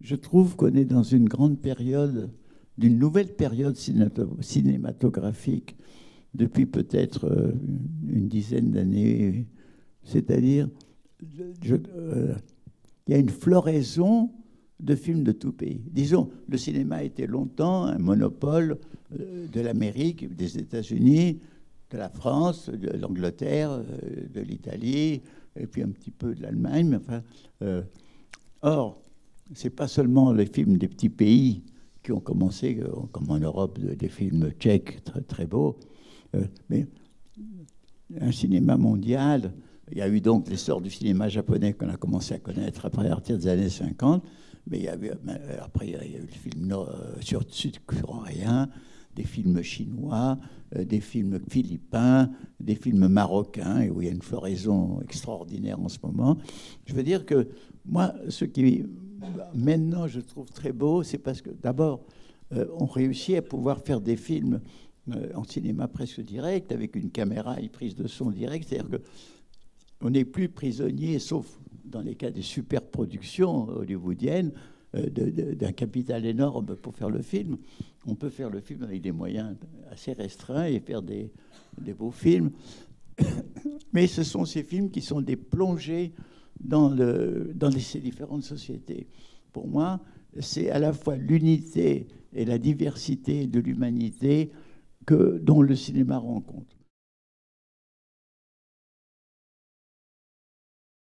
Je trouve qu'on est dans une grande période, d'une nouvelle période cinématographique depuis peut-être une dizaine d'années. C'est-à-dire, il y a une floraison de films de tout pays. Disons, le cinéma était longtemps un monopole de l'Amérique, des États-Unis, de la France, de l'Angleterre, de l'Italie, et puis un petit peu de l'Allemagne. Enfin, or, ce n'est pas seulement les films des petits pays qui ont commencé, comme en Europe, des films tchèques très, très beaux, mais un cinéma mondial. Il y a eu donc l'essor du cinéma japonais qu'on a commencé à connaître à partir des années 50, mais il y a eu, après il y a eu le film sud-coréen, des films chinois, des films philippins, des films marocains, et où il y a une floraison extraordinaire en ce moment. Je veux dire que moi, ce qui maintenant je trouve très beau, c'est parce que d'abord, on réussit à pouvoir faire des films en cinéma presque direct, avec une caméra et prise de son direct, c'est-à-dire que on n'est plus prisonnier, sauf dans les cas des superproductions hollywoodiennes, d'un capital énorme pour faire le film. On peut faire le film avec des moyens assez restreints et faire des beaux films. Mais ce sont ces films qui sont des plongées dans ces différentes sociétés. Pour moi, c'est à la fois l'unité et la diversité de l'humanité dont le cinéma rend compte.